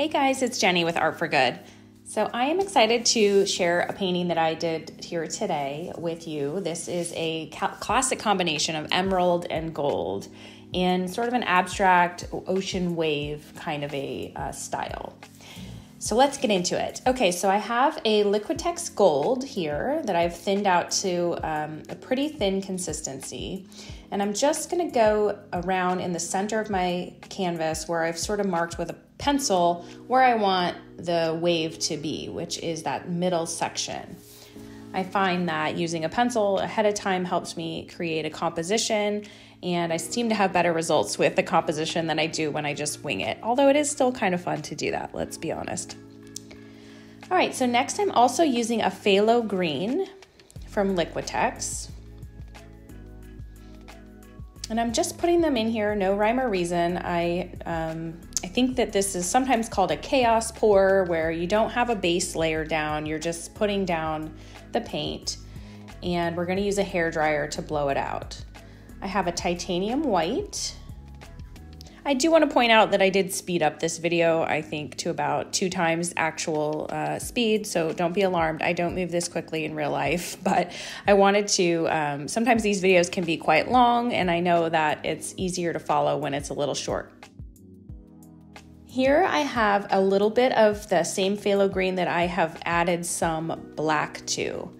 Hey guys, it's Jenny with Art for Good. So I am excited to share a painting that I did here today with you. This is a classic combination of emerald and gold in sort of an abstract ocean wave kind of a style. So let's get into it. Okay, so I have a Liquitex gold here that I've thinned out to a pretty thin consistency. And I'm just gonna go around in the center of my canvas where I've sort of marked with a pencil where I want the wave to be, which is that middle section. I find that using a pencil ahead of time helps me create a composition, and I seem to have better results with the composition than I do when I just wing it, although it is still kind of fun to do that, let's be honest. All right, so next I'm also using a phthalo green from Liquitex. And I'm just putting them in here, no rhyme or reason. I think that this is sometimes called a chaos pour, where you don't have a base layer down, you're just putting down the paint, and we're gonna use a hairdryer to blow it out. I have a titanium white. I do want to point out that I did speed up this video, I think, to about 2 times actual speed, so don't be alarmed. I don't move this quickly in real life, but I wanted to, sometimes these videos can be quite long, and I know that it's easier to follow when it's a little short. Here I have a little bit of the same phthalo green that I have added some black to.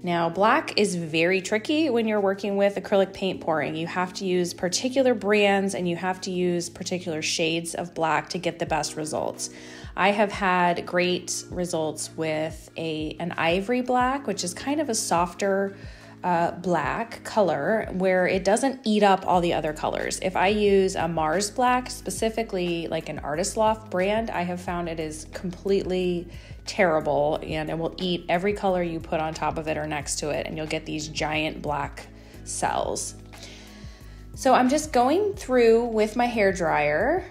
Now, black is very tricky when you're working with acrylic paint pouring. You have to use particular brands and you have to use particular shades of black to get the best results. I have had great results with an ivory black, which is kind of a softer black color where it doesn't eat up all the other colors. If I use a Mars black, specifically like an Artist Loft brand, I have found it is completely terrible and it will eat every color you put on top of it or next to it, and you'll get these giant black cells. So I'm just going through with my hairdryer.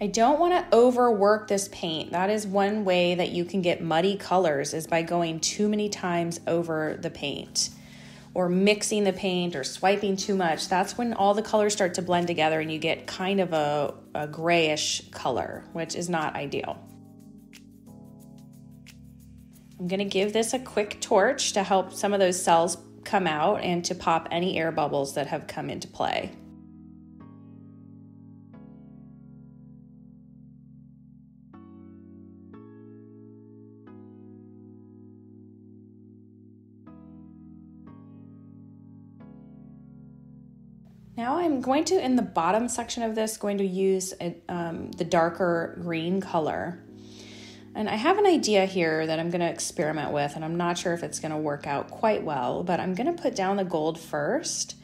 I don't want to overwork this paint. That is one way that you can get muddy colors, is by going too many times over the paint or mixing the paint or swiping too much. That's when all the colors start to blend together and you get kind of a grayish color, which is not ideal. I'm going to give this a quick torch to help some of those cells come out and to pop any air bubbles that have come into play. Now I'm going to, in the bottom section of this, going to use the darker green color. And I have an idea here that I'm going to experiment with, and I'm not sure if it's going to work out quite well, but I'm going to put down the gold first,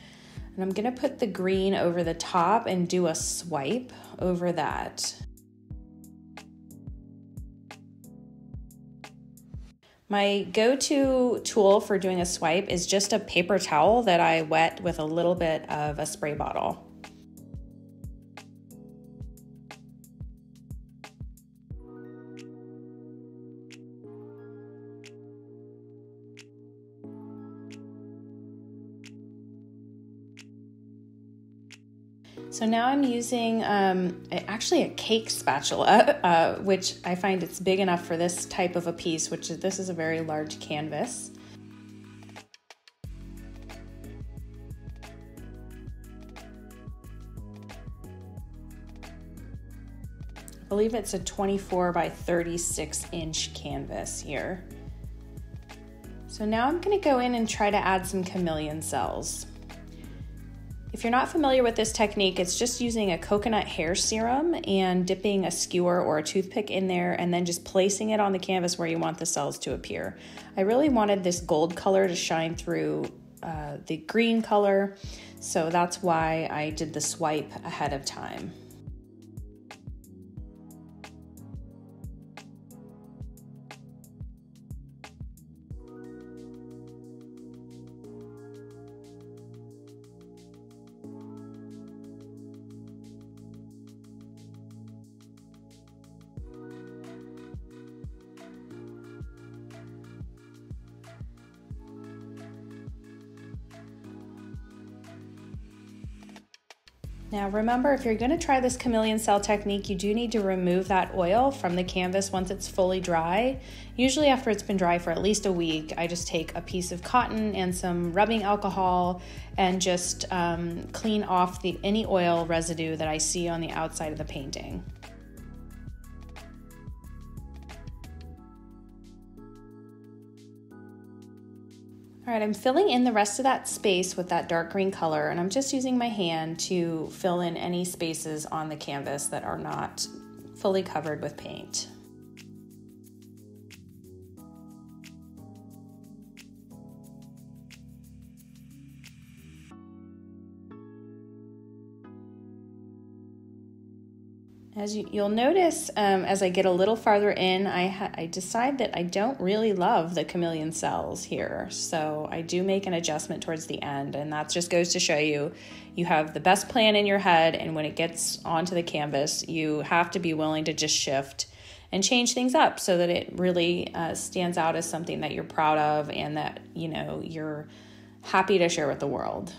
and I'm going to put the green over the top and do a swipe over that. My go-to tool for doing a swipe is just a paper towel that I wet with a little bit of a spray bottle. So now I'm using actually a cake spatula, which I find it's big enough for this type of a piece, which is, this is a very large canvas. I believe it's a 24 by 36 inch canvas here. So now I'm gonna go in and try to add some chameleon cells. If you're not familiar with this technique, it's just using a coconut hair serum and dipping a skewer or a toothpick in there and then just placing it on the canvas where you want the cells to appear. I really wanted this gold color to shine through the green color, so that's why I did the swipe ahead of time. Now remember, if you're going to try this chameleon cell technique, you do need to remove that oil from the canvas once it's fully dry. Usually after it's been dry for at least a week, I just take a piece of cotton and some rubbing alcohol and just clean off any oil residue that I see on the outside of the painting. All right, I'm filling in the rest of that space with that dark green color, and I'm just using my hand to fill in any spaces on the canvas that are not fully covered with paint. As you'll notice, as I get a little farther in, I decide that I don't really love the chameleon cells here. So I do make an adjustment towards the end, and that just goes to show you, you have the best plan in your head, and when it gets onto the canvas, you have to be willing to just shift and change things up so that it really stands out as something that you're proud of and that, you know, you're happy to share with the world.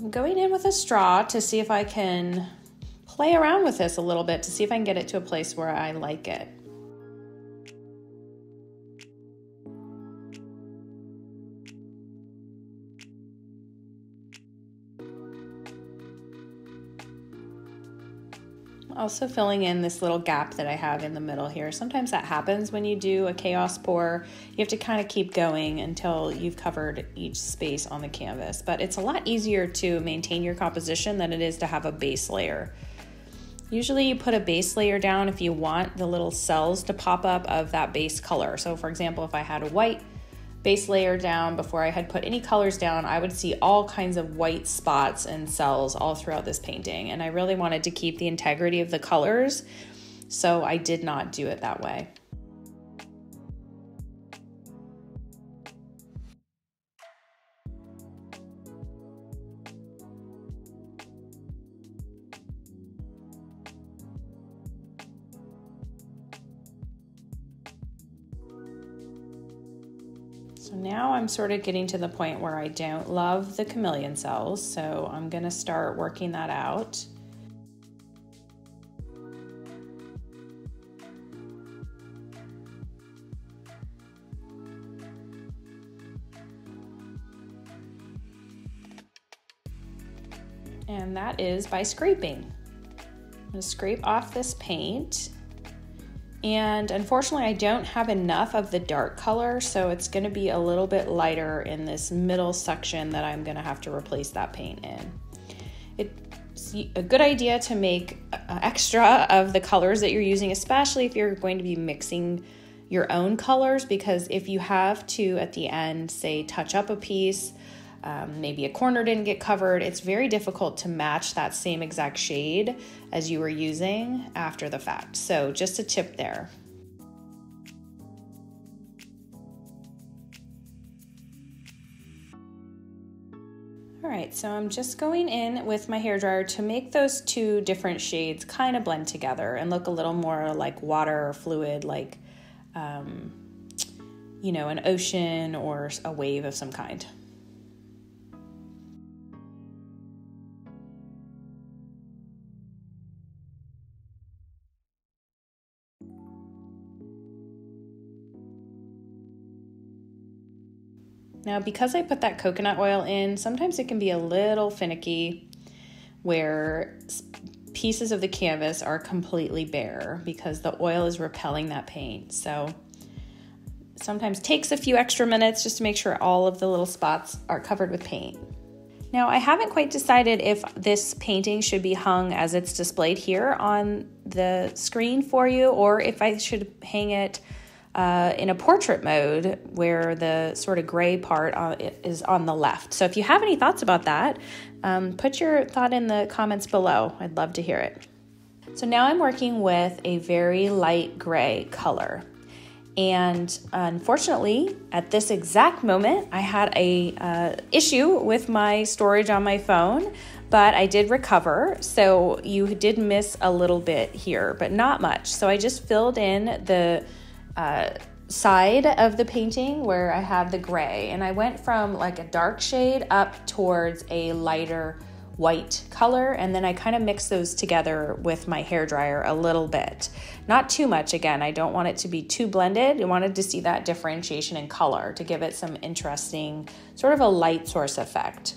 I'm going in with a straw to see if I can play around with this a little bit to see if I can get it to a place where I like it. Also filling in this little gap that I have in the middle here. Sometimes that happens when you do a chaos pour. You have to kind of keep going until you've covered each space on the canvas, but it's a lot easier to maintain your composition than it is to have a base layer. Usually you put a base layer down if you want the little cells to pop up of that base color. So for example, if I had a white base layer down before I had put any colors down, I would see all kinds of white spots and cells all throughout this painting. And I really wanted to keep the integrity of the colors, so I did not do it that way. So now I'm sort of getting to the point where I don't love the chameleon cells, so I'm gonna start working that out. And that is by scraping. I'm gonna scrape off this paint. And unfortunately, I don't have enough of the dark color, so it's gonna be a little bit lighter in this middle section that I'm gonna have to replace that paint in. It's a good idea to make extra of the colors that you're using, especially if you're going to be mixing your own colors, because if you have to, at the end, say, touch up a piece, maybe a corner didn't get covered, it's very difficult to match that same exact shade as you were using after the fact. So just a tip there. All right, so I'm just going in with my hairdryer to make those two different shades kind of blend together and look a little more like water or fluid, like, you know, an ocean or a wave of some kind. Now, because I put that coconut oil in, sometimes it can be a little finicky where pieces of the canvas are completely bare because the oil is repelling that paint. So sometimes takes a few extra minutes just to make sure all of the little spots are covered with paint. Now, I haven't quite decided if this painting should be hung as it's displayed here on the screen for you, or if I should hang it in a portrait mode where the sort of gray part is on the left. So if you have any thoughts about that, put your thought in the comments below. I'd love to hear it. So now I'm working with a very light gray color. And unfortunately, at this exact moment, I had a issue with my storage on my phone, but I did recover. So you did miss a little bit here, but not much. So I just filled in the side of the painting where I have the gray, and I went from like a dark shade up towards a lighter white color, and then I kind of mix those together with my hairdryer a little bit. Not too much, again, I don't want it to be too blended. I wanted to see that differentiation in color to give it some interesting sort of a light source effect.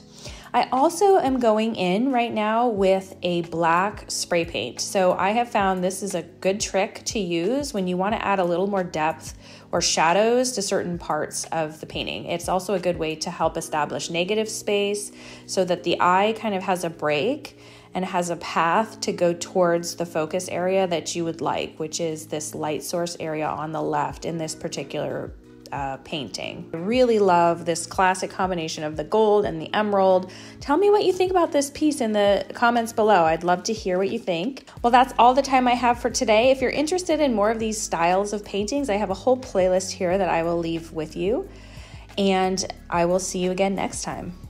I also am going in right now with a black spray paint. So I have found this is a good trick to use when you want to add a little more depth or shadows to certain parts of the painting. It's also a good way to help establish negative space so that the eye kind of has a break and has a path to go towards the focus area that you would like, which is this light source area on the left in this particular painting. I really love this classic combination of the gold and the emerald. Tell me what you think about this piece in the comments below. I'd love to hear what you think. Well, that's all the time I have for today. If you're interested in more of these styles of paintings, I have a whole playlist here that I will leave with you, and I will see you again next time.